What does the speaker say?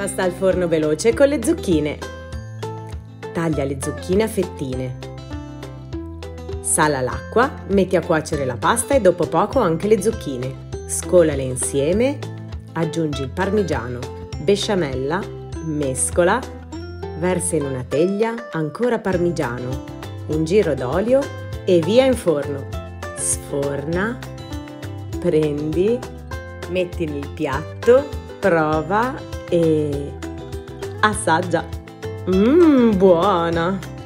Pasta al forno veloce con le zucchine. Taglia le zucchine a fettine. Sala l'acqua, metti a cuocere la pasta e dopo poco anche le zucchine. Scolale insieme, aggiungi il parmigiano, besciamella, mescola, versa in una teglia, ancora parmigiano, un giro d'olio e via in forno. Sforna, prendi, metti nel piatto, prova e assaggia. Buona!